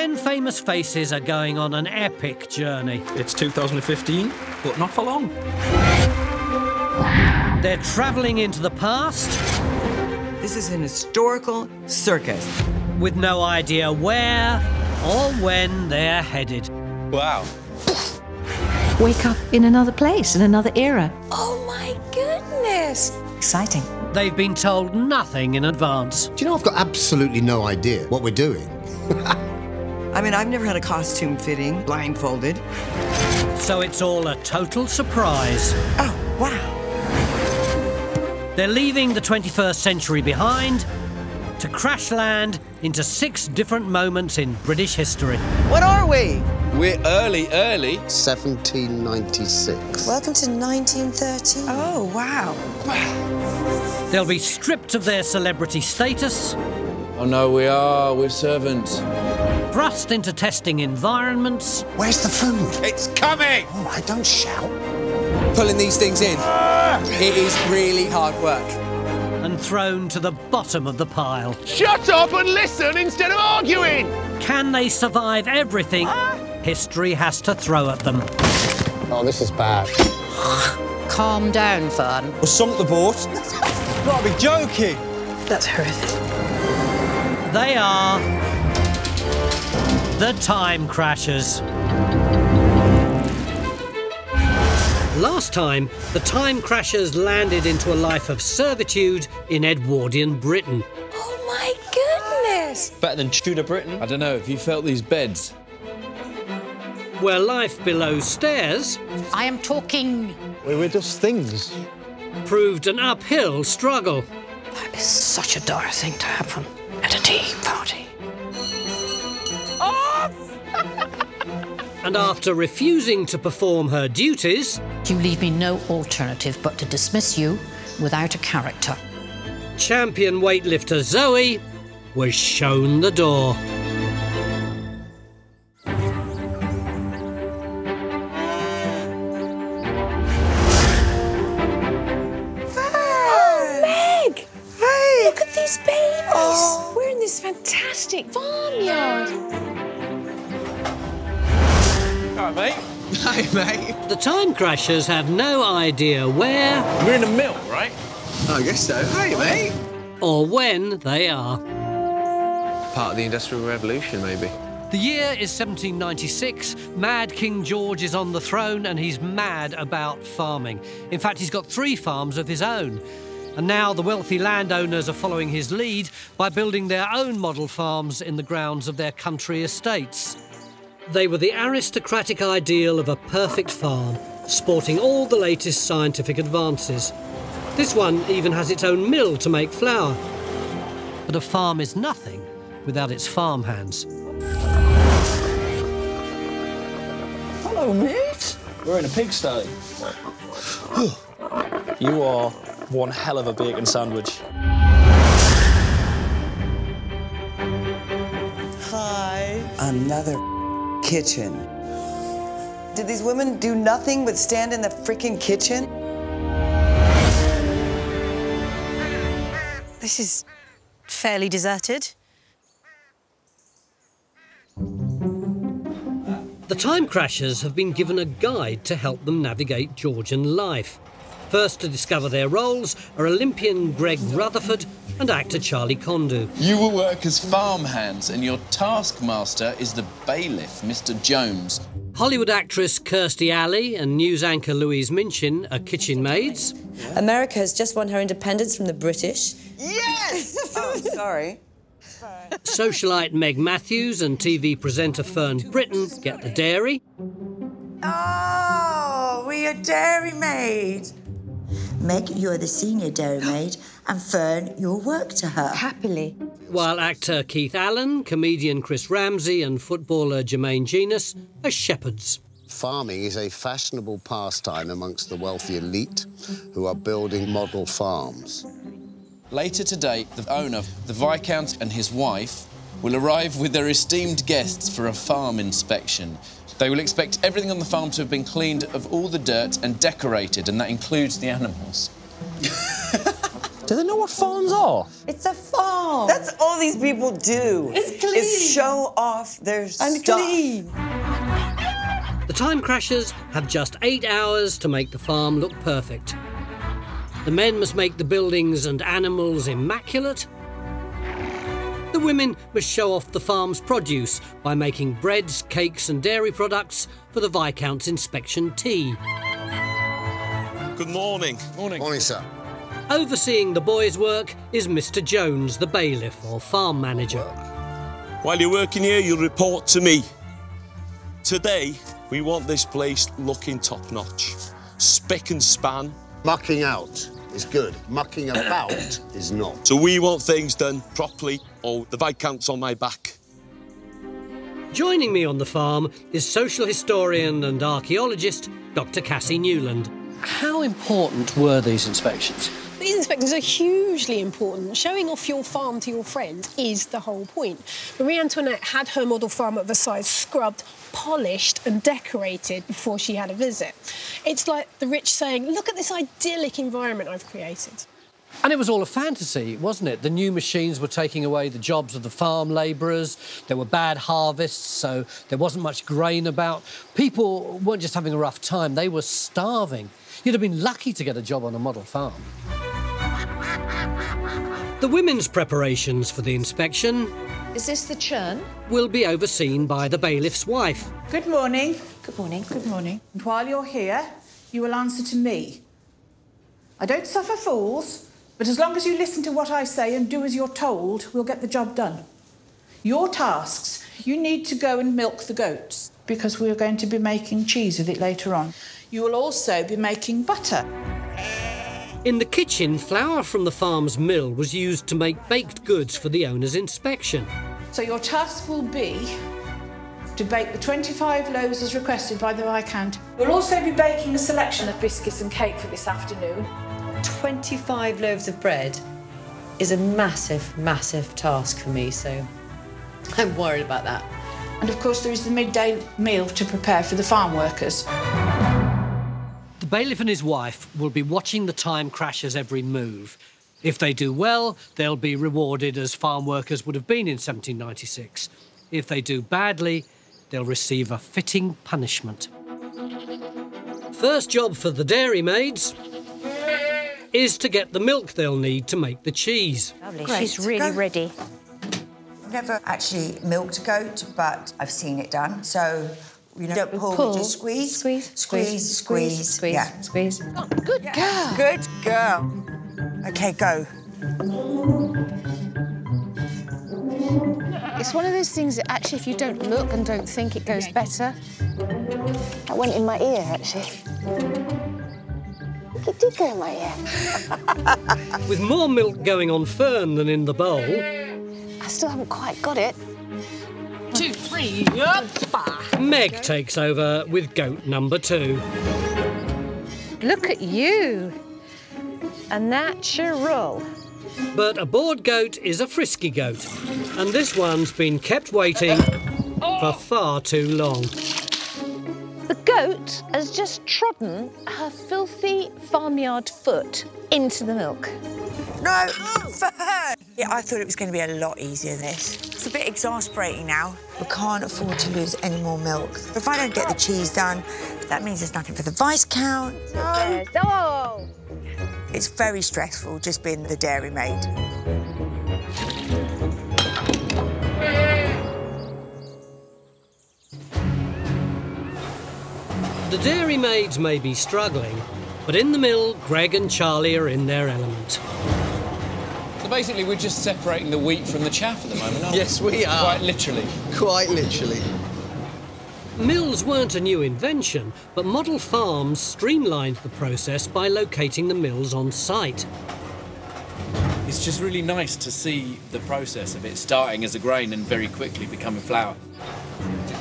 10 famous faces are going on an epic journey. It's 2015, but not for long. They're travelling into the past. This is an historical circus. With no idea where or when they're headed. Wow. Wake up in another place, in another era. Oh my goodness! Exciting. They've been told nothing in advance. Do you know, I've got absolutely no idea what we're doing. I mean, I've never had a costume fitting, blindfolded. So it's all a total surprise. Oh, wow. They're leaving the 21st century behind to crash land into 6 different moments in British history. What are we? We're early. 1796. Welcome to 1913. Oh, wow. They'll be stripped of their celebrity status. Oh, no, we are. We're servants. Thrust into testing environments. Where's the food? It's coming! All right, don't shout. Pulling these things in. It is really hard work. And thrown to the bottom of the pile. Shut up and listen instead of arguing! Can they survive everything history has to throw at them? Oh, this is bad. Calm down, Fern. We'll sunk the boat. Gotta be joking. That's horrific. They are... the Time Crashers. Last time, the Time Crashers landed into a life of servitude in Edwardian Britain. Oh my goodness! Better than Tudor Britain. I don't know, if you felt these beds. Where life below stairs... I am talking... We were just things. ...proved an uphill struggle. That is such a dire thing to happen at a tea party. And after refusing to perform her duties... You leave me no alternative but to dismiss you without a character. Champion weightlifter Zoe was shown the door. Oh, Meg! Hey. Look at these babies! Oh. We're in this fantastic farmyard. All right, mate. Hi, mate. The Time Crashers have no idea where... We're in a mill, right? I guess so. Hi, mate. Or when they are. Part of the Industrial Revolution, maybe. The year is 1796. Mad King George is on the throne and he's mad about farming. In fact, he's got 3 farms of his own. And now the wealthy landowners are following his lead by building their own model farms in the grounds of their country estates. They were the aristocratic ideal of a perfect farm, sporting all the latest scientific advances. This one even has its own mill to make flour. But a farm is nothing without its farmhands. Hello, mate. We're in a pigsty. You are one hell of a bacon sandwich. Hi. Another... kitchen. Did these women do nothing but stand in the freaking kitchen? This is fairly deserted. The Time Crashers have been given a guide to help them navigate Georgian life. First to discover their roles are Olympian Greg Rutherford and actor Charlie Condu. You will work as farmhands and your taskmaster is the bailiff, Mr. Jones. Hollywood actress Kirstie Alley and news anchor Louise Minchin are kitchen maids. America has just won her independence from the British. Yes! Oh, sorry. Socialite Meg Matthews and TV presenter Fern Britton get the dairy. Oh, we are dairymaid. Meg, you're the senior dairymaid, and Fern, you'll work to her. Happily. While actor Keith Allen, comedian Chris Ramsey and footballer Jermaine Jenas are shepherds. Farming is a fashionable pastime amongst the wealthy elite who are building model farms. Later today, the owner, the Viscount and his wife, will arrive with their esteemed guests for a farm inspection. They will expect everything on the farm to have been cleaned of all the dirt and decorated, and that includes the animals. Do they know what farms are? It's a farm. That's all these people do. It's clean. Is show off their stuff. Clean. The Time Crashers have just 8 hours to make the farm look perfect. The men must make the buildings and animals immaculate. The women must show off the farm's produce by making breads, cakes and dairy products for the Viscount's inspection tea. Good morning. Morning. Morning, sir. Overseeing the boys' work is Mr. Jones, the bailiff or farm manager. While you're working here, you'll report to me. Today, we want this place looking top-notch. Spick and span. Mucking out is good. Mucking about is not. So we want things done properly, or the Viscount's on my back. Joining me on the farm is social historian and archaeologist Dr. Cassie Newland. How important were these inspections? These inspections are hugely important. Showing off your farm to your friends is the whole point. Marie Antoinette had her model farm at Versailles scrubbed, polished and decorated before she had a visit. It's like the rich saying, look at this idyllic environment I've created. And it was all a fantasy, wasn't it? The new machines were taking away the jobs of the farm labourers. There were bad harvests, so there wasn't much grain about. People weren't just having a rough time, they were starving. You'd have been lucky to get a job on a model farm. The women's preparations for the inspection... Is this the churn? ...will be overseen by the bailiff's wife. Good morning. Good morning. Good morning. And while you're here, you will answer to me. I don't suffer fools, but as long as you listen to what I say and do as you're told, we'll get the job done. Your tasks, you need to go and milk the goats, because we're going to be making cheese with it later on. You will also be making butter. In the kitchen, flour from the farm's mill was used to make baked goods for the owner's inspection. So your task will be to bake the 25 loaves as requested by the Viscount. We'll also be baking a selection of biscuits and cake for this afternoon. 25 loaves of bread is a massive, massive task for me, so I'm worried about that. And of course there is the midday meal to prepare for the farm workers. The bailiff and his wife will be watching the Time Crashers' every move. If they do well, they'll be rewarded as farm workers would have been in 1796. If they do badly, they'll receive a fitting punishment. First job for the dairy maids is to get the milk they'll need to make the cheese. Lovely. Great. She's really ready. I've never actually milked a goat, but I've seen it done. So, you know, don't pull, just squeeze. Squeeze. Squeeze. Squeeze. Squeeze. Yeah. Squeeze. Oh, good girl. Good girl. OK, go. It's one of those things that actually, if you don't look and don't think, it goes better. That went in my ear, actually. It did go in my ear. With more milk going on Fern than in the bowl... I still haven't quite got it. 2, 3, up. Meg takes over with goat number 2. Look at you. A natural. But a bored goat is a frisky goat, and this one's been kept waiting for far too long. The goat has just trodden her filthy farmyard foot into the milk. No, for her! Yeah, I thought it was going to be a lot easier, this. It's a bit exasperating now. We can't afford to lose any more milk. If I don't get the cheese done, that means there's nothing for the Viscount. No! Oh. It's very stressful, just being the dairy maid. The dairy maids may be struggling, but in the mill, Greg and Charlie are in their element. So basically, we're just separating the wheat from the chaff at the moment, aren't we? Yes, we are. Quite literally. Quite literally. Mills weren't a new invention, but model farms streamlined the process by locating the mills on site. It's just really nice to see the process of it starting as a grain and very quickly becoming flour.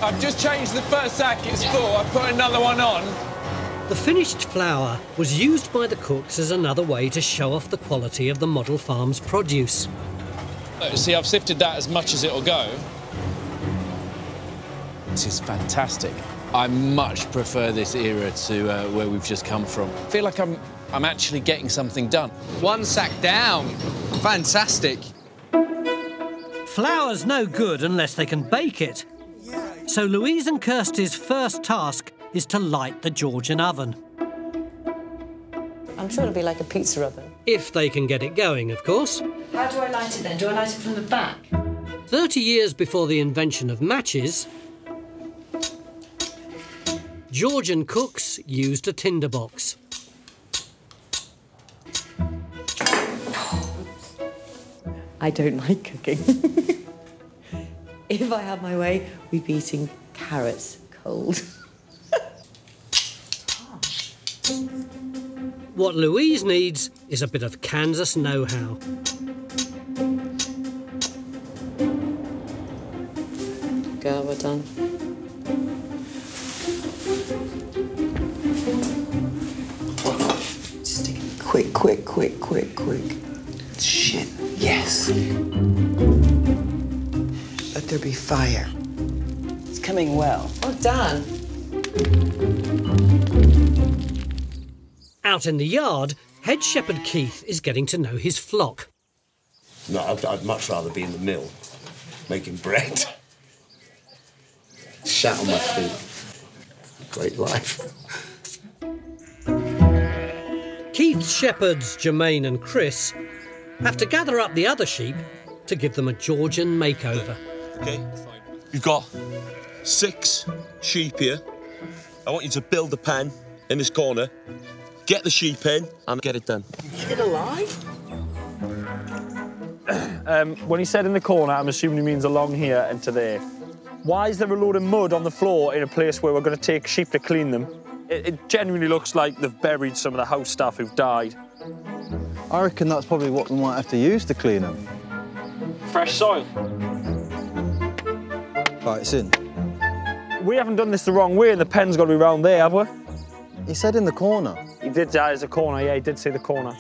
I've just changed the first sack, it's full, I've put another one on. The finished flour was used by the cooks as another way to show off the quality of the model farm's produce. See, I've sifted that as much as it'll go. This is fantastic. I much prefer this era to where we've just come from. I feel like I'm actually getting something done. One sack down. Fantastic. Flour's no good unless they can bake it. So Louise and Kirstie's first task is to light the Georgian oven. I'm sure it'll be like a pizza oven. If they can get it going, of course. How do I light it then? Do I light it from the back? 30 years before the invention of matches, Georgian cooks used a tinderbox. I don't like cooking. If I had my way, we'd be eating carrots cold. What Louise needs is a bit of Kansas know-how. Girl, we're done. Just stick it quick. Shit, yes. Let there be fire. It's coming well. Well done. Out in the yard, head shepherd Keith is getting to know his flock. No, I'd much rather be in the mill, making bread. Shat on my feet. Great life. Keith's shepherds, Jermaine and Chris, have to gather up the other sheep to give them a Georgian makeover. OK, you've got 6 sheep here. I want you to build a pen in this corner. Get the sheep in and get it done. Is it alive? When he said in the corner, I'm assuming he means along here and to there. Why is there a load of mud on the floor in a place where we're going to take sheep to clean them? It genuinely looks like they've buried some of the house staff who've died. I reckon that's probably what we might have to use to clean them. Fresh soil. Right, it's in. We haven't done this the wrong way and the pen's got to be round there, have we? He said in the corner. He did, there's a corner, yeah, he did see the corner.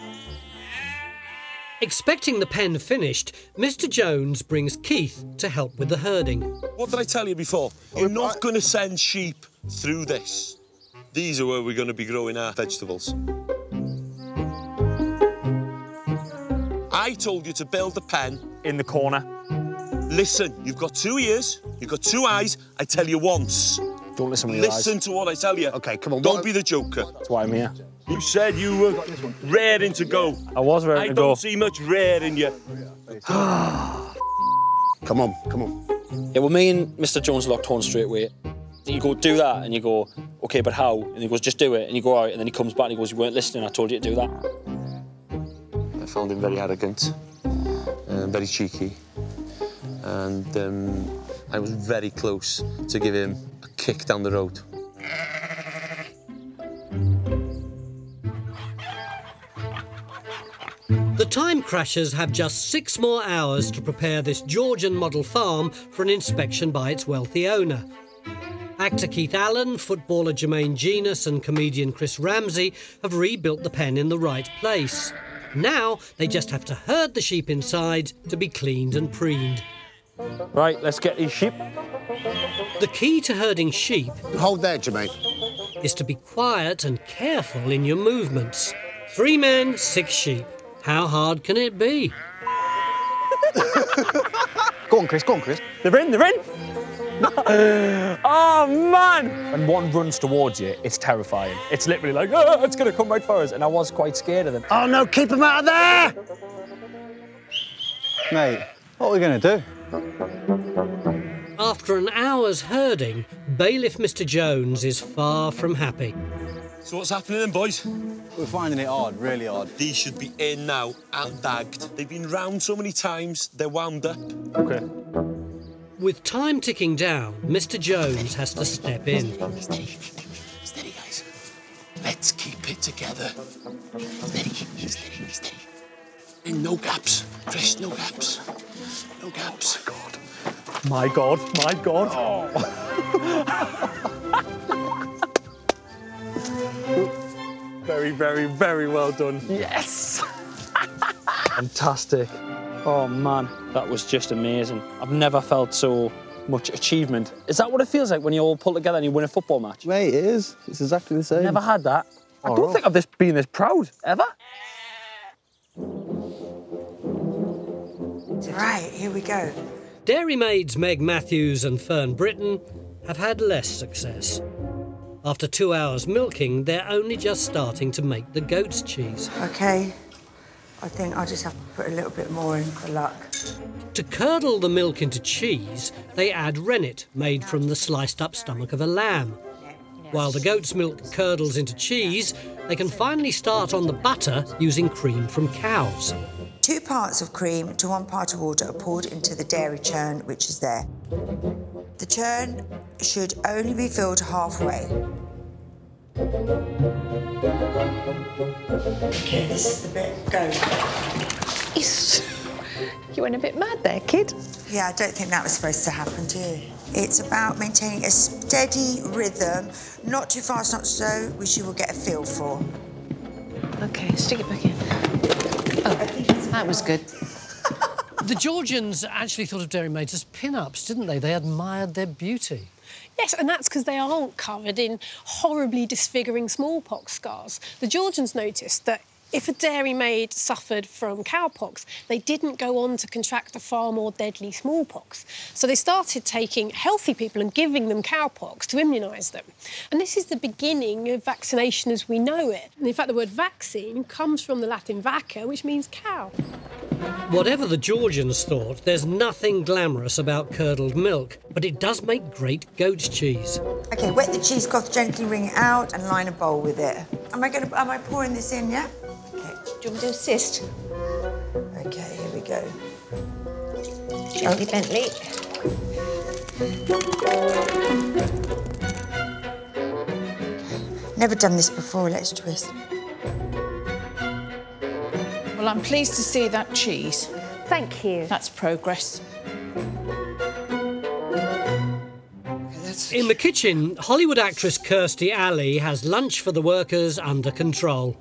Expecting the pen finished, Mr. Jones brings Keith to help with the herding. What did I tell you before? You're not going to send sheep through this. These are where we're going to be growing our vegetables. I told you to build the pen. In the corner. Listen, you've got 2 ears, you've got 2 eyes, I tell you once. Don't listen to your eyes. Listen to what I tell you. OK, come on. Don't be the joker. That's why I'm here. You said you were raring to go. I was raring to go. I don't see much rare in you. Come on. Yeah, well, me and Mr. Jones locked horns straight away. You go, do that, and you go, OK, but how? And he goes, just do it. And you go out, and then he comes back and he goes, you weren't listening, I told you to do that. I found him very arrogant, very cheeky, and I was very close to give him a kick down the road. The Time Crashers have just 6 more hours to prepare this Georgian model farm for an inspection by its wealthy owner. Actor Keith Allen, footballer Jermaine Jenas and comedian Chris Ramsey have rebuilt the pen in the right place. Now they just have to herd the sheep inside to be cleaned and preened. Right, let's get these sheep. The key to herding sheep... Hold there, Jermaine. ...is to be quiet and careful in your movements. 3 men, 6 sheep. How hard can it be? Go on, Chris. They're in! Oh, man! When one runs towards you, it's terrifying. It's literally like, oh, it's going to come right for us. And I was quite scared of them. Oh, no, keep them out of there! Mate, what are we going to do? After an hour's herding, bailiff Mr. Jones is far from happy. So what's happening then, boys? We're finding it hard, really hard. These should be in now and bagged. They've been round so many times, they're wound up. OK. With time ticking down, Mr. Jones has to step in. Steady, guys. Let's keep it together. Steady. And no gaps. Chris, no gaps. No gaps. Oh, my God. Oh. Very, very, very well done. Yes! Fantastic. Oh, man, that was just amazing. I've never felt so much achievement. Is that what it feels like when you all pull together and you win a football match? Mate, it is. It's exactly the same. Never had that. I don't think I've been this proud, ever. Right, here we go. Dairymaids Meg Matthews and Fern Britton have had less success. After 2 hours milking, they're only just starting to make the goat's cheese. OK, I think I'll just have to put a little bit more in for luck. To curdle the milk into cheese, they add rennet made from the sliced-up stomach of a lamb. While the goat's milk curdles into cheese, they can finally start on the butter using cream from cows. 2 parts of cream to 1 part of water are poured into the dairy churn, which is there. The churn should only be filled halfway. OK, this is the bit. Go. You went a bit mad there, kid. Yeah, I don't think that was supposed to happen, do you? It's about maintaining a steady rhythm, not too fast, not so, which you will get a feel for. OK, stick it back in. Oh, that was good. The Georgians actually thought of dairymaids as pin-ups, didn't they? They admired their beauty. Yes, and that's because they aren't covered in horribly disfiguring smallpox scars. The Georgians noticed that if a dairymaid suffered from cowpox, they didn't go on to contract the far more deadly smallpox. So they started taking healthy people and giving them cowpox to immunise them. And this is the beginning of vaccination as we know it. And in fact, the word vaccine comes from the Latin vacca, which means cow. Whatever the Georgians thought, there's nothing glamorous about curdled milk, but it does make great goat's cheese. OK, wet the cheesecloth, gently wring it out and line a bowl with it. Am I pouring this in, yeah? Do you want me to assist? OK, here we go. Gently, Bentley. Never done this before, let's twist. Well, I'm pleased to see that cheese. Thank you. That's progress. In the kitchen, Hollywood actress Kirstie Alley has lunch for the workers under control.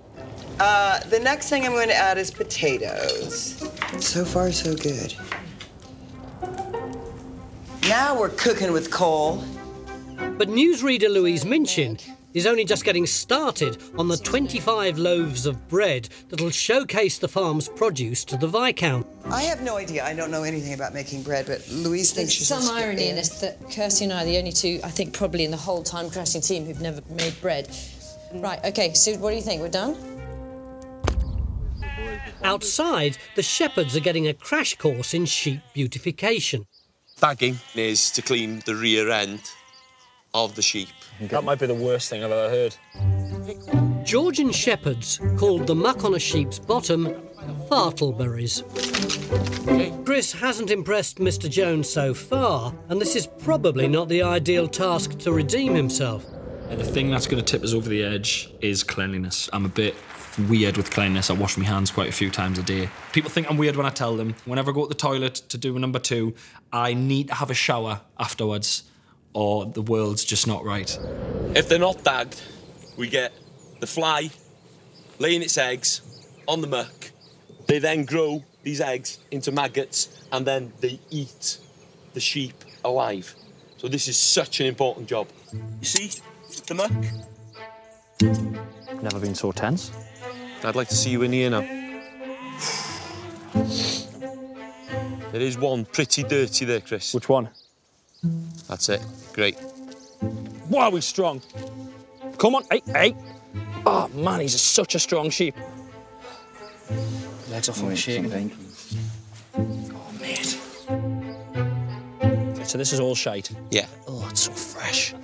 The next thing I'm going to add is potatoes. So far, so good. Now we're cooking with coal. But newsreader Louise Minchin is only just getting started on the 25 loaves of bread that'll showcase the farm's produce to the Viscount. I have no idea. I don't know anything about making bread, but Louise thinks she's... There's some irony in this that Kirstie and I are the only two, I think, probably in the whole Time Crashing team who've never made bread. Right, OK, so what do you think? We're done? Outside, the shepherds are getting a crash course in sheep beautification. Bagging is to clean the rear end of the sheep. That might be the worst thing I've ever heard. Georgian shepherds called the muck on a sheep's bottom fartleberries. Chris hasn't impressed Mr. Jones so far, and this is probably not the ideal task to redeem himself. The thing that's going to tip us over the edge is cleanliness. I'm a bit weird with cleanliness. I wash my hands quite a few times a day. People think I'm weird when I tell them. Whenever I go to the toilet to do number 2, I need to have a shower afterwards, or the world's just not right. If they're not dagged, we get the fly laying its eggs on the muck. They then grow these eggs into maggots, and then they eat the sheep alive. So this is such an important job. You see the muck? Never been so tense. I'd like to see you in here now. There is one pretty dirty there, Chris. Which one? That's it. Great. Wow, he's strong. Come on. Hey, hey. Oh, man, he's such a strong sheep. Legs off on his shaking. Oh, mate. So this is all shite? Yeah. Oh, it's so fresh.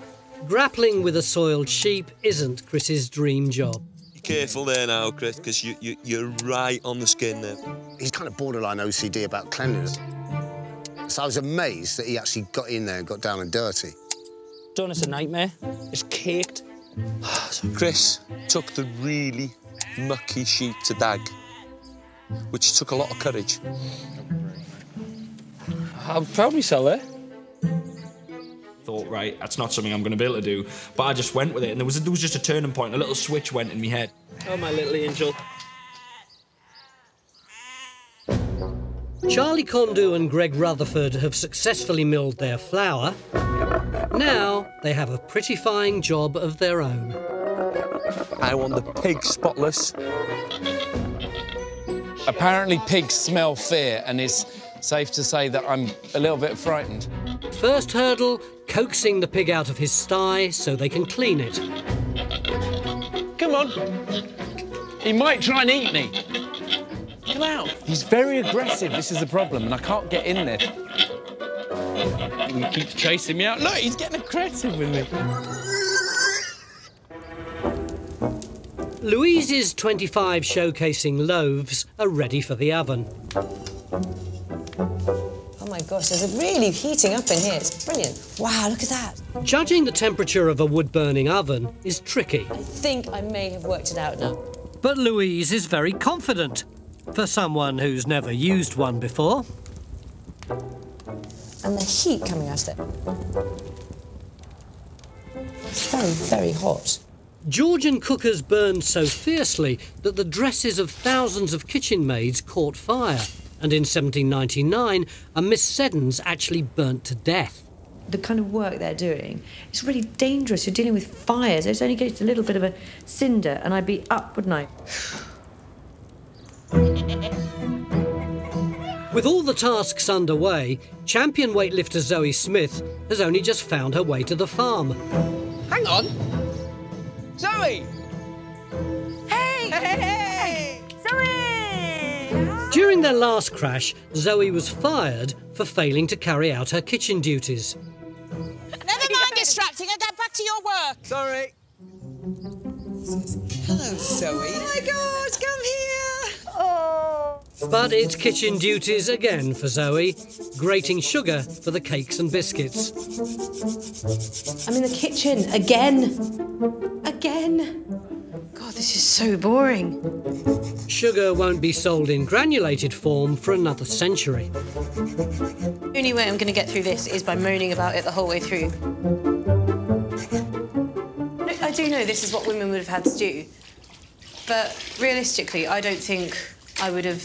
Grappling with a soiled sheep isn't Chris's dream job. Careful there now, Chris, because you're right on the skin there. He's kind of borderline OCD about cleanliness. So I was amazed that he actually got in there and got down and dirty. Done, it's a nightmare. It's caked. So Chris took the really mucky sheep to dag, which took a lot of courage. I'm proud of myself there. Thought, right, that's not something I'm going to be able to do, but I just went with it, and there was just a turning point, a little switch went in my head. Oh, my little angel. Charlie Condu and Greg Rutherford have successfully milled their flour. Now they have a prettifying job of their own. I want the pig spotless. Apparently pigs smell fear, and it's safe to say that I'm a little bit frightened. First hurdle, coaxing the pig out of his sty so they can clean it. Come on. He might try and eat me. Come out. He's very aggressive. This is the problem, and I can't get in there. He keeps chasing me out. Look, he's getting aggressive with me. Louise's 25 showcasing loaves are ready for the oven. Oh, my gosh, there's really heating up in here. It's brilliant. Wow, look at that. Judging the temperature of a wood-burning oven is tricky. I think I may have worked it out now. But Louise is very confident, for someone who's never used one before. And the heat coming out of it. It's very, very hot. Georgian cookers burned so fiercely that the dresses of thousands of kitchen maids caught fire, and in 1799, a Miss Seddon's actually burnt to death. The kind of work they're doing, it's really dangerous. You're dealing with fires. There's only just a little bit of a cinder, and I'd be up, wouldn't I? With all the tasks underway, champion weightlifter Zoe Smith has only just found her way to the farm. Hang on. Zoe! Hey! Hey! Zoe! During their last crash, Zoe was fired for failing to carry out her kitchen duties. Never mind distracting her, get back to your work. Sorry. Hello, Zoe. Oh my God, come here! Oh. But it's kitchen duties again for Zoe, grating sugar for the cakes and biscuits. I'm in the kitchen again. Again. God, this is so boring. Sugar won't be sold in granulated form for another century. The only way I'm going to get through this is by moaning about it the whole way through. I do know this is what women would have had to do, but realistically, I don't think I would have...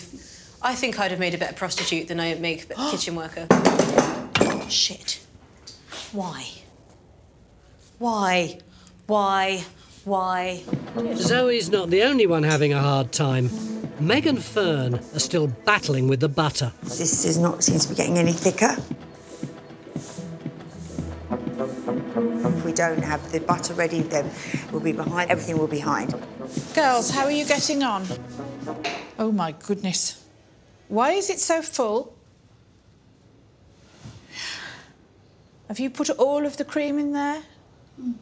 I think I'd have made a better prostitute than I make a kitchen worker. Shit. Why? Zoe's not the only one having a hard time. Meg and Fern are still battling with the butter. This does not seem to be getting any thicker. If we don't have the butter ready, then we'll be behind. Everything will be behind. Girls, how are you getting on? Oh, my goodness. Why is it so full? Have you put all of the cream in there? Mm.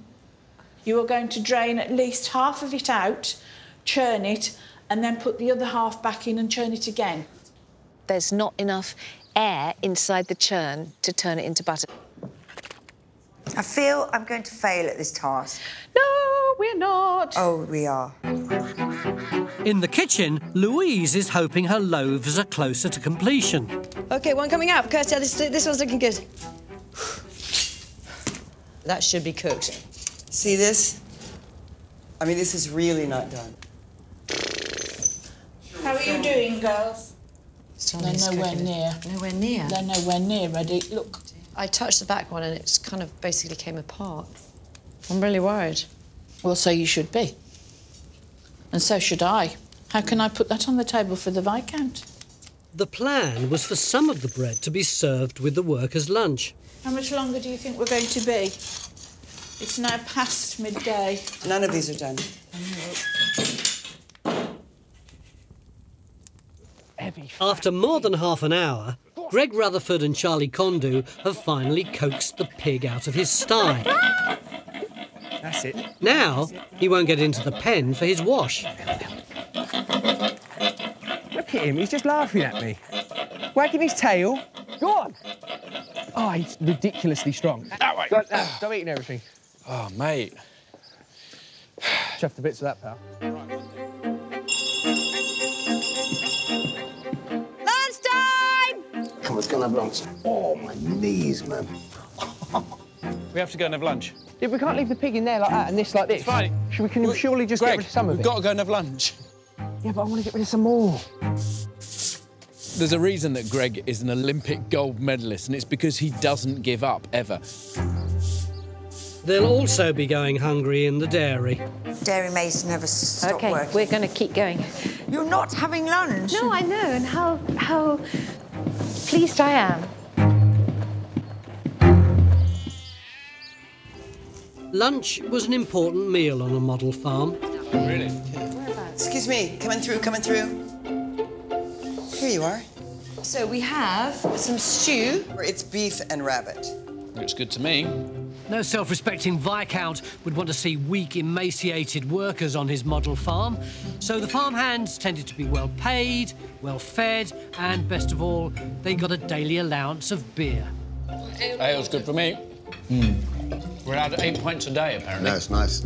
You are going to drain at least half of it out, churn it, and then put the other half back in and churn it again. There's not enough air inside the churn to turn it into butter. I feel I'm going to fail at this task. No, we're not. Oh, we are. In the kitchen, Louise is hoping her loaves are closer to completion. OK, one coming out. Kirstie, this one's looking good. That should be cooked. See this? I mean, this is really not done. How are you doing, girls? They're nowhere near. Nowhere near? They're nowhere near ready. Look. I touched the back one and it's kind of basically came apart. I'm really worried. Well, so you should be. And so should I. How can I put that on the table for the Viscount? The plan was for some of the bread to be served with the workers' lunch. How much longer do you think we're going to be? It's now past midday. None of these are done. After more than half an hour, Greg Rutherford and Charlie Condu have finally coaxed the pig out of his sty. That's it. Now he won't get into the pen for his wash. Look at him, he's just laughing at me. Wagging his tail. Go on. Oh, he's ridiculously strong. That way. Stop eating everything. Oh, mate. Chuffed the bits of that, pal. Lunchtime! Come on, let's go and have lunch. Oh, my knees, man. We have to go and have lunch. Yeah, we can't leave the pig in there like that and this like this. It's fine. We can surely just Greg, get rid of some of it. We've got to go and have lunch. Yeah, but I want to get rid of some more. There's a reason that Greg is an Olympic gold medalist, and it's because he doesn't give up, ever. They'll also be going hungry in the dairy. Dairy maids never stop working. OK, we're going to keep going. You're not having lunch. No, I know, and how pleased I am. Lunch was an important meal on a model farm. Really? Excuse me, coming through. Here you are. So we have some stew. It's beef and rabbit. Looks good to me. No self-respecting Viscount would want to see weak, emaciated workers on his model farm, so the farmhands tended to be well paid, well fed, and best of all, they got a daily allowance of beer. Ale's good for me. Mm. We're allowed 8 pints a day, apparently. No, it's nice.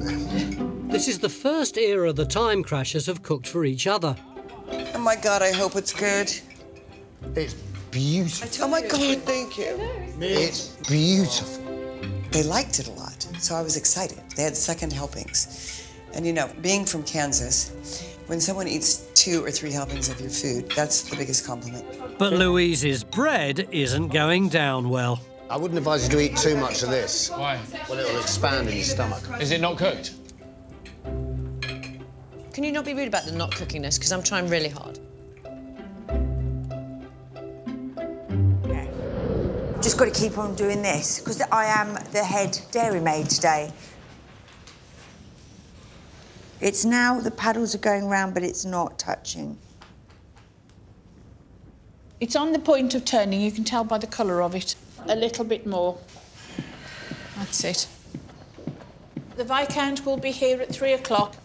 This is the first era the Time Crashers have cooked for each other. Oh, my God, I hope it's good. It's beautiful. Oh, my God, thank you. It's beautiful. They liked it a lot, so I was excited. They had second helpings. And, you know, being from Kansas, when someone eats 2 or 3 helpings of your food, that's the biggest compliment. But Louise's bread isn't going down well. I wouldn't advise you to eat too much of this. Why? Well, it'll expand in your stomach. Is it not cooked? Can you not be rude about the not cooking this? Because I'm trying really hard. Okay. Just got to keep on doing this, because I am the head dairymaid today. It's now the paddles are going round, but it's not touching. It's on the point of turning. You can tell by the colour of it. A little bit more. That's it. The Viscount will be here at 3 o'clock.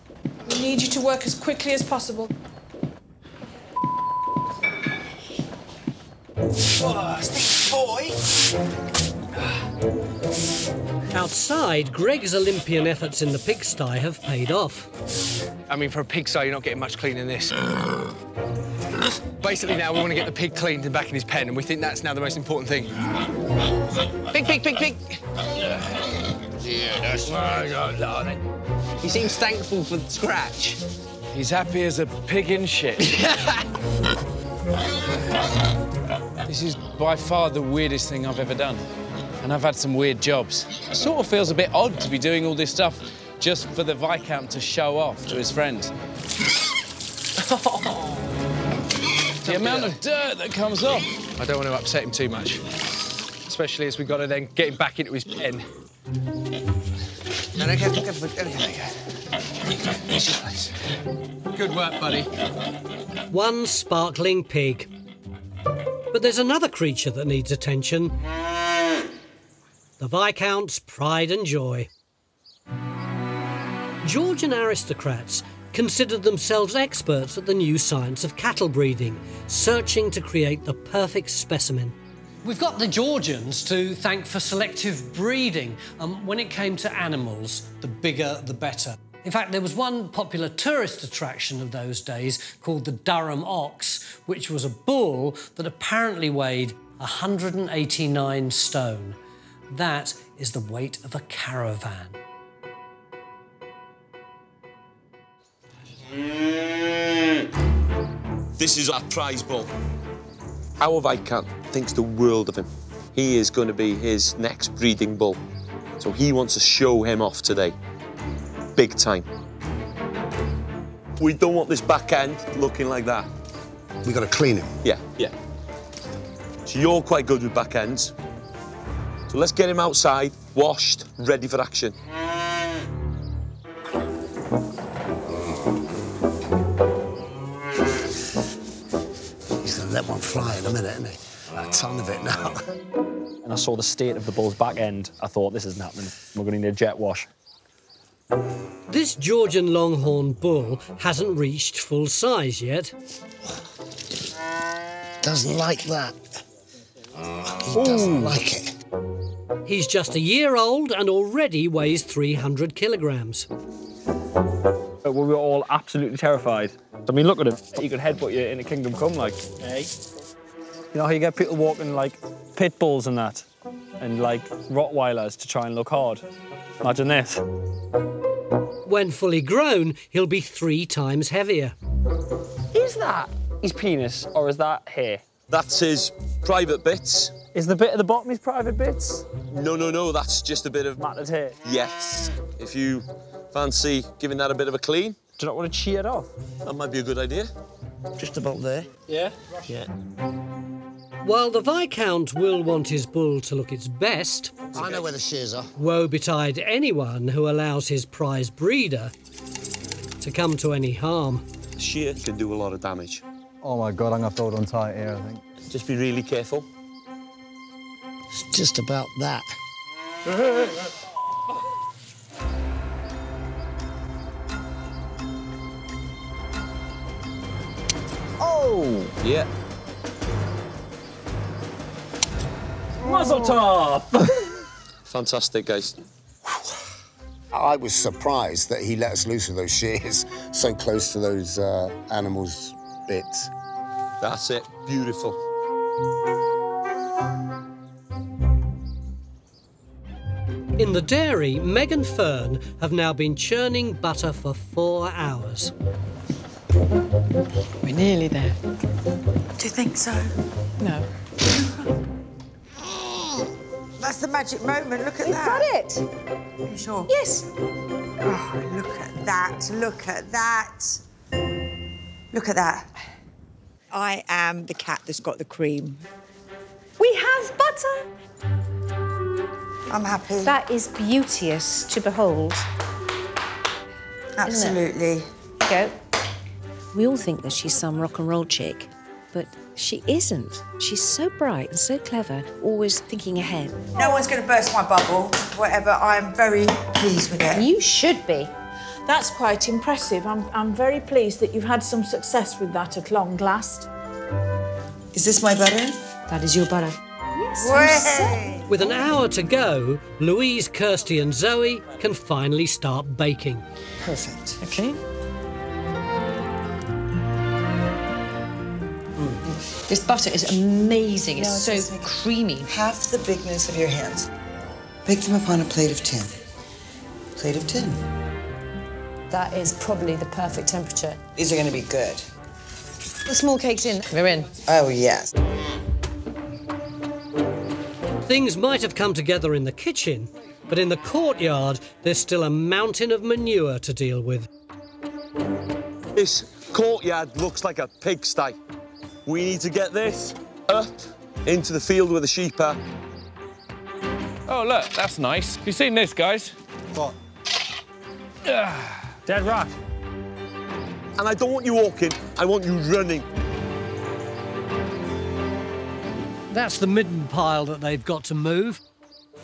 We need you to work as quickly as possible. Outside, Greg's Olympian efforts in the pigsty have paid off. I mean, for a pigsty, you're not getting much cleaner than this. Basically, now we want to get the pig cleaned and back in his pen, and we think that's now the most important thing. Pig! Yeah, that's right. He seems thankful for the scratch. He's happy as a pig in shit. This is by far the weirdest thing I've ever done. And I've had some weird jobs. It sort of feels a bit odd to be doing all this stuff just for the Viscount to show off to his friends. The amount of dirt that comes off. I don't want to upset him too much. Especially as we've got to then get him back into his pen. Good work, buddy. One sparkling pig. But there's another creature that needs attention. The Viscount's pride and joy. Georgian aristocrats considered themselves experts at the new science of cattle breeding, searching to create the perfect specimen. We've got the Georgians to thank for selective breeding. When it came to animals, the bigger, the better. In fact, there was one popular tourist attraction of those days called the Durham Ox, which was a bull that apparently weighed 189 stone. That is the weight of a caravan. This is our prize bull. Our Viscount thinks the world of him. He is going to be his next breeding bull. So he wants to show him off today. Big time. We don't want this back end looking like that. We've got to clean him. Yeah. So you're quite good with back ends. So let's get him outside, washed, ready for action. Let one fly in a minute, isn't he? A ton of it now. And I saw the state of the bull's back end. I thought, this isn't happening. We're going to need a jet wash. This Georgian longhorn bull hasn't reached full size yet. Doesn't like that. He doesn't like it. He's just a year old and already weighs 300 kilograms. But we were all absolutely terrified. I mean, look at him. He could headbutt you in a Kingdom Come, like. Hey. You know how you get people walking, like, pit bulls and that, and, like, Rottweilers to try and look hard? Imagine this. When fully grown, he'll be 3 times heavier. Is that his penis, or is that hair? That's his private bits. Is the bit at the bottom his private bits? No, no, no, that's just a bit of... matted hair? Yes. If you fancy giving that a bit of a clean. Do you not want to cheer it off? That might be a good idea. Just about there. Yeah? Yeah. While the Viscount will want his bull to look its best... I know where the shears are. Woe betide anyone who allows his prize breeder to come to any harm. Shear can do a lot of damage. Oh, my God, I'm going to hold on tight here, I think. Just be really careful. It's just about that. Oh! Yeah. Muzzle top! Fantastic, guys. I was surprised that he let us loose with those shears so close to those animals' bits. That's it. Beautiful. In the dairy, Meg and Fern have now been churning butter for 4 hours. We're nearly there. Do you think so? No. That's the magic moment, look at that. We've got it. Are you sure? Yes. Oh, look at that, look at that. Look at that. I am the cat that's got the cream. We have butter. I'm happy. That is beauteous to behold. Absolutely. There you go. We all think that she's some rock and roll chick, but she isn't. She's so bright and so clever, always thinking ahead. No one's going to burst my bubble, whatever. I'm very pleased with it. You should be. That's quite impressive. I'm very pleased that you've had some success with that at long last. Is this my butter? That is your butter. Yes. With an hour to go, Louise, Kirstie and Zoe can finally start baking. Perfect. OK. This butter is amazing. It's so creamy. Half the bigness of your hands. Bake them upon a plate of tin. Plate of tin. That is probably the perfect temperature. These are going to be good. The small cake's in. We're in. Oh, yes. Things might have come together in the kitchen, but in the courtyard, there's still a mountain of manure to deal with. This courtyard looks like a pigsty. We need to get this up into the field where the sheep are. Oh, look, that's nice. Have you seen this, guys? What? Dead rat. And I don't want you walking, I want you running. That's the midden pile that they've got to move.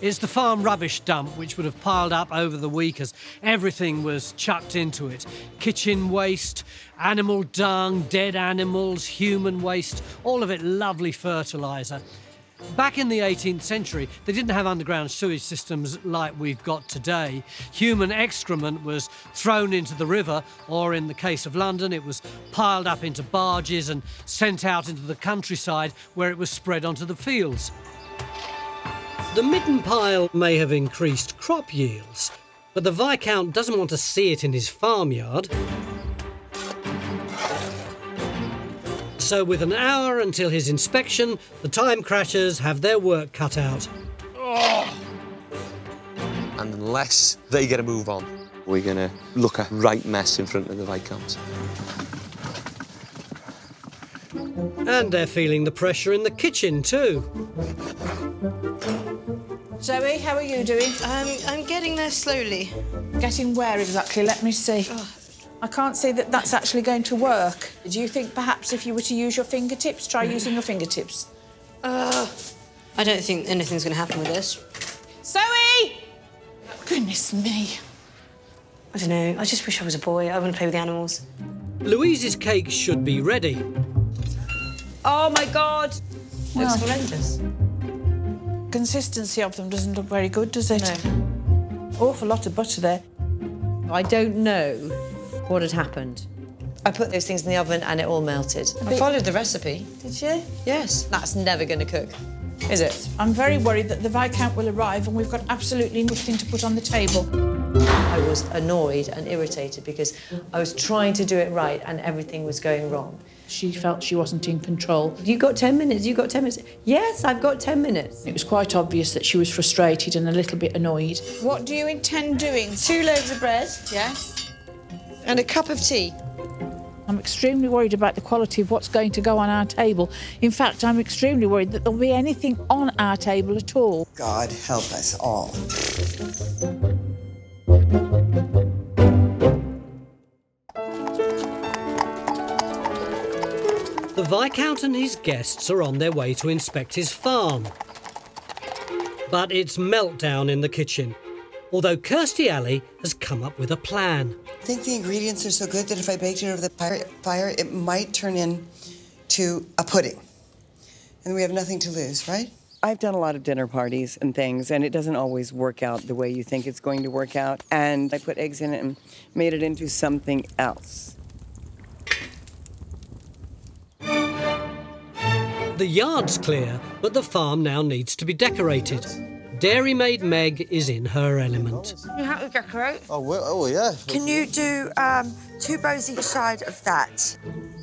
It's the farm rubbish dump, which would have piled up over the week as everything was chucked into it. Kitchen waste, animal dung, dead animals, human waste, all of it lovely fertiliser. Back in the 18th century, they didn't have underground sewage systems like we've got today. Human excrement was thrown into the river, or in the case of London, it was piled up into barges and sent out into the countryside where it was spread onto the fields. The midden pile may have increased crop yields, but the Viscount doesn't want to see it in his farmyard. So with an hour until his inspection, the Time Crashers have their work cut out. Oh. And unless they get a move on, we're going to look a right mess in front of the Viscount. And they're feeling the pressure in the kitchen too. Zoe, how are you doing? I'm getting there slowly. Getting where exactly? Let me see. Oh. I can't see that that's actually going to work. Do you think perhaps if you were to use your fingertips, try using your fingertips? I don't think anything's going to happen with this. Zoe! Goodness me. I don't know. I just wish I was a boy. I want to play with the animals. Louise's cake should be ready. Oh, my God. Wow. Looks horrendous. Consistency of them doesn't look very good, does it? No. Awful lot of butter there. I don't know what had happened. I put those things in the oven and it all melted. I followed the recipe. Did you? Yes. That's never going to cook, is it? I'm very worried that the Viscount will arrive and we've got absolutely nothing to put on the table. I was annoyed and irritated because I was trying to do it right and everything was going wrong. She felt she wasn't in control. You got 10 minutes, you got 10 minutes. Yes, I've got 10 minutes. It was quite obvious that she was frustrated and a little bit annoyed. What do you intend doing? 2 loaves of bread, yes, and a cup of tea. I'm extremely worried about the quality of what's going to go on our table. In fact, I'm extremely worried that there'll be anything on our table at all. God help us all. The Viscount and his guests are on their way to inspect his farm. But it's meltdown in the kitchen. Although Kirstie Alley has come up with a plan. I think the ingredients are so good that if I baked it over the fire, it might turn into a pudding. And we have nothing to lose, right? I've done a lot of dinner parties and things, and it doesn't always work out the way you think it's going to work out. And I put eggs in it and made it into something else. The yard's clear, but the farm now needs to be decorated. Dairymaid Meg is in her element. Can you help me decorate? Oh, yeah. Can you do 2 bows each side of that?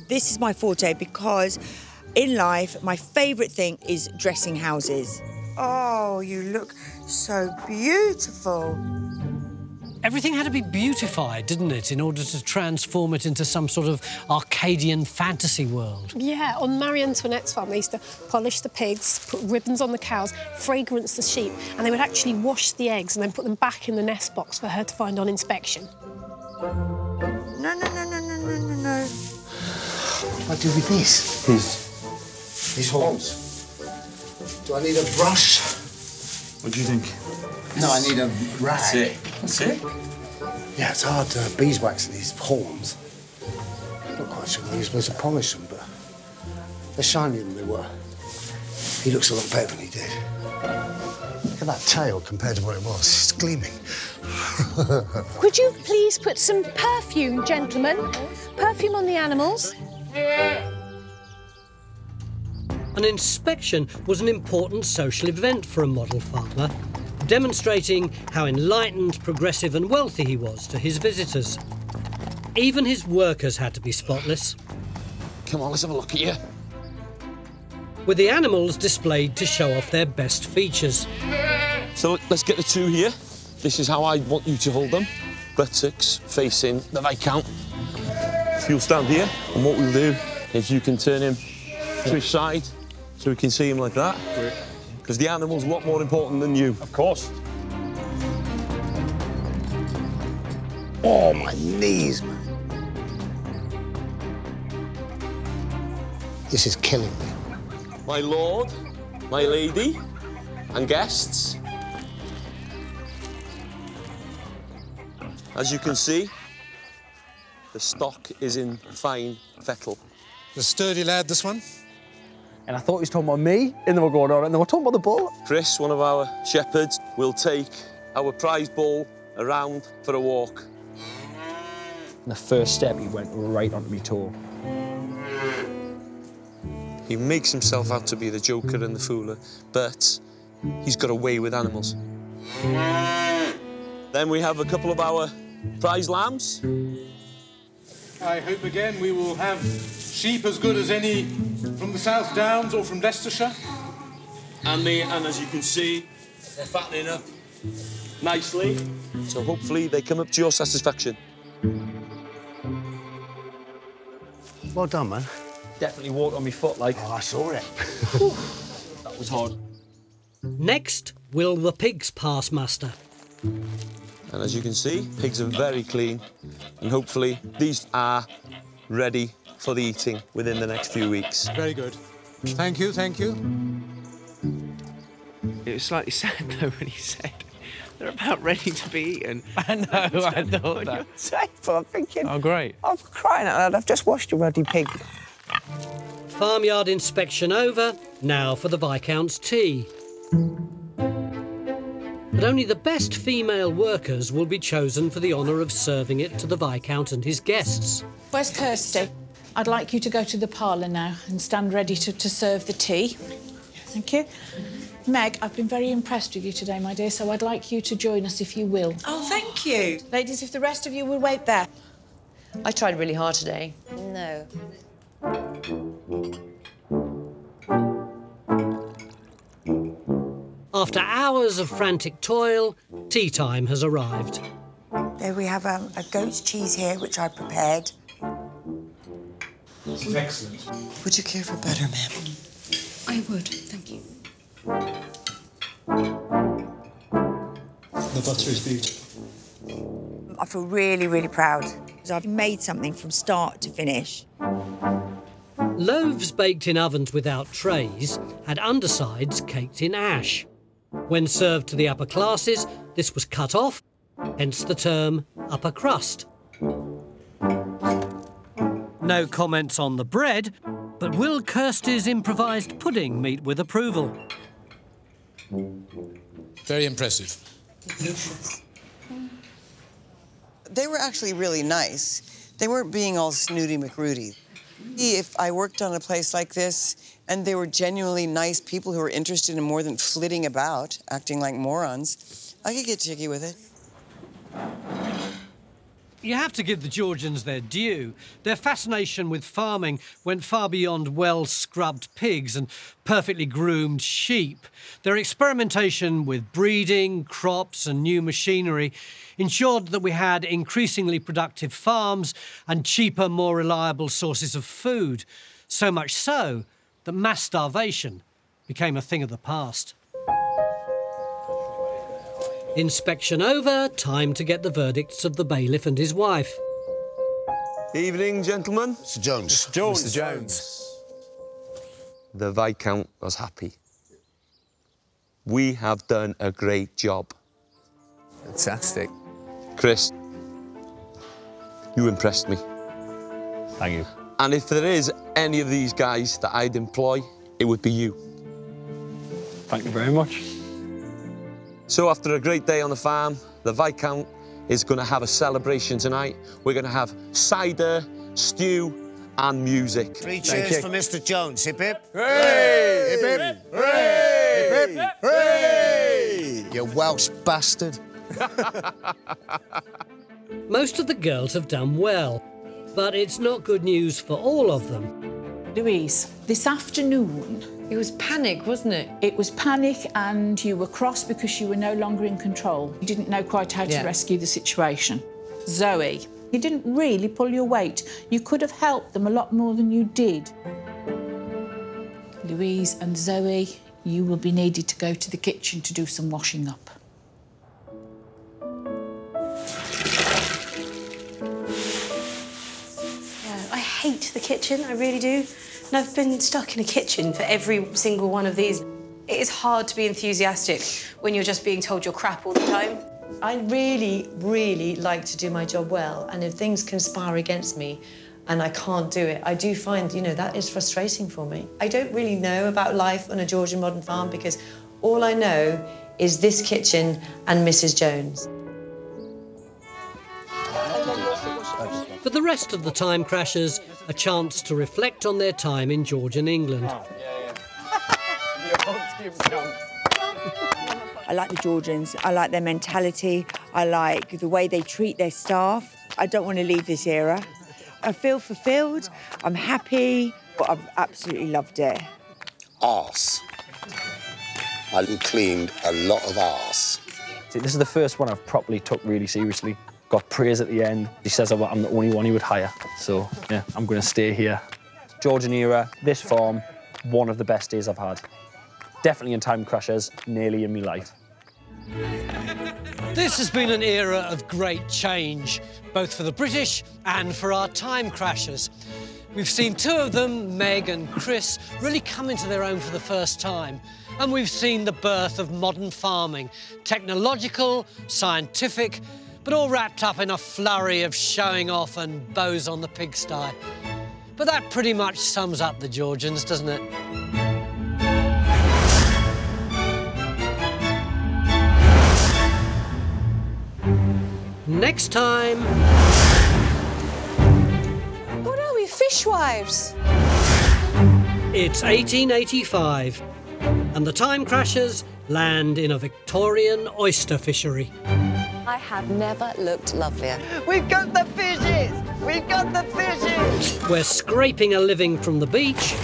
This is my forte because in life, my favourite thing is dressing houses. Oh, you look so beautiful. Everything had to be beautified, didn't it, in order to transform it into some sort of Arcadian fantasy world? Yeah, on Marie Antoinette's farm, they used to polish the pigs, put ribbons on the cows, fragrance the sheep, and they would actually wash the eggs and then put them back in the nest box for her to find on inspection. No. What do with these? These horns. Do I need a brush? What do you think? No, I need a rag. That's it. That's it? Yeah, it's hard to beeswax these horns. I'm not quite sure whether you're supposed to polish them, but they're shinier than they were. He looks a lot better than he did. Look at that tail compared to what it was. It's gleaming. Could you please put some perfume, gentlemen? Perfume on the animals. An inspection was an important social event for a model farmer, demonstrating how enlightened, progressive and wealthy he was to his visitors. Even his workers had to be spotless. Come on, let's have a look at you. With the animals displayed to show off their best features. So let's get the 2 here. This is how I want you to hold them. Buttocks facing the Viscount. You'll stand here, and what we'll do is you can turn him to his side so we can see him like that. Great. Because the animal's a lot more important than you. Of course. Oh, my knees, man. This is killing me. My lord, my lady, and guests. As you can see, the stock is in fine fettle. The sturdy lad, this one. And I thought he was talking about me, and then we're going on, and then we're talking about the ball. Chris, one of our shepherds, will take our prize ball around for a walk. And the first step, he went right onto my toe. He makes himself out to be the joker and the fooler, but he's got a way with animals. Then we have a couple of our prize lambs. I hope again we will have sheep as good as any from the South Downs or from Leicestershire. And as you can see, they're fattening up nicely. So hopefully they come up to your satisfaction. Well done, man. Definitely walked on my foot like... Oh, I saw it. That was hard. Next, will the pigs pass, Master? And as you can see, pigs are very clean, and hopefully these are ready for the eating within the next few weeks. Very good. Thank you, thank you. It was slightly sad, though, when he said, they're about ready to be eaten. I know, I thought that. I'm thinking... Oh, great. I'm crying out loud, I've just washed a ruddy pig. Farmyard inspection over, now for the Viscount's tea. But only the best female workers will be chosen for the honour of serving it to the Viscount and his guests. Where's Kirstie? I'd like you to go to the parlour now and stand ready to serve the tea. Thank you. Meg, I've been very impressed with you today, my dear, so I'd like you to join us if you will. Oh, thank you. Ladies, if the rest of you will wait there. I tried really hard today. No. After hours of frantic toil, tea time has arrived. There we have a goat's cheese here, which I prepared. This is excellent. Would you care for butter, ma'am? I would, thank you. The butter is beautiful. I feel really, really proud, because I've made something from start to finish. Loaves baked in ovens without trays had undersides caked in ash. When served to the upper classes, this was cut off, hence the term upper crust. No comments on the bread, but will Kirstie's improvised pudding meet with approval? Very impressive. They were actually really nice. They weren't being all snooty McRudy. If I worked on a place like this and they were genuinely nice people who were interested in more than flitting about, acting like morons, I could get jiggy with it. You have to give the Georgians their due. Their fascination with farming went far beyond well-scrubbed pigs and perfectly groomed sheep. Their experimentation with breeding, crops and new machinery ensured that we had increasingly productive farms and cheaper, more reliable sources of food, so much so that mass starvation became a thing of the past. Inspection over, time to get the verdicts of the bailiff and his wife. Evening, gentlemen. Mr. Jones. Mr. Jones. Mr. Jones. The Viscount was happy. We have done a great job. Fantastic. Chris, you impressed me. Thank you. And if there is any of these guys that I'd employ, it would be you. Thank you very much. So after a great day on the farm, the Viscount is going to have a celebration tonight. We're going to have cider, stew and music. Three cheers for Mr. Jones. Hip hip. Hooray! Hip hip. Hooray! Hip hip. Hooray! You Welsh bastard. Most of the girls have done well, but it's not good news for all of them. Louise, this afternoon, it was panic, wasn't it? It was panic, and you were cross because you were no longer in control. You didn't know quite how to rescue the situation. Zoe, you didn't really pull your weight. You could have helped them a lot more than you did. Louise and Zoe, you will be needed to go to the kitchen to do some washing up. Yeah, I hate the kitchen, I really do. And I've been stuck in a kitchen for every single one of these. It is hard to be enthusiastic when you're just being told you're crap all the time. I really, really like to do my job well, and if things conspire against me and I can't do it, I do find, you know, that is frustrating for me. I don't really know about life on a Georgian modern farm because all I know is this kitchen and Mrs. Jones. For the rest of the Time Crashers, a chance to reflect on their time in Georgian England. Oh, yeah, yeah. I like the Georgians. I like their mentality. I like the way they treat their staff. I don't want to leave this era. I feel fulfilled. I'm happy. But I've absolutely loved it. Arse. I cleaned a lot of arse. See, this is the first one I've properly took really seriously. Got praise at the end. He says I'm the only one he would hire. So, yeah, I'm going to stay here. Georgian era, this farm, one of the best days I've had. Definitely in Time Crashers, nearly in my life. This has been an era of great change, both for the British and for our Time Crashers. We've seen two of them, Meg and Chris, really come into their own for the first time. And we've seen the birth of modern farming, technological, scientific, but all wrapped up in a flurry of showing off and bows on the pigsty. But that pretty much sums up the Georgians, doesn't it? Next time... What are we, fishwives? It's 1885, and the Time Crashers land in a Victorian oyster fishery. I have never looked lovelier. We've got the fishes! We've got the fishes! Where scraping a living from the beach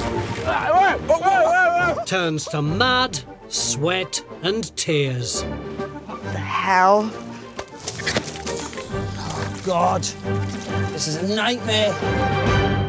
turns to mud sweat and tears. What the hell? Oh, God. This is a nightmare.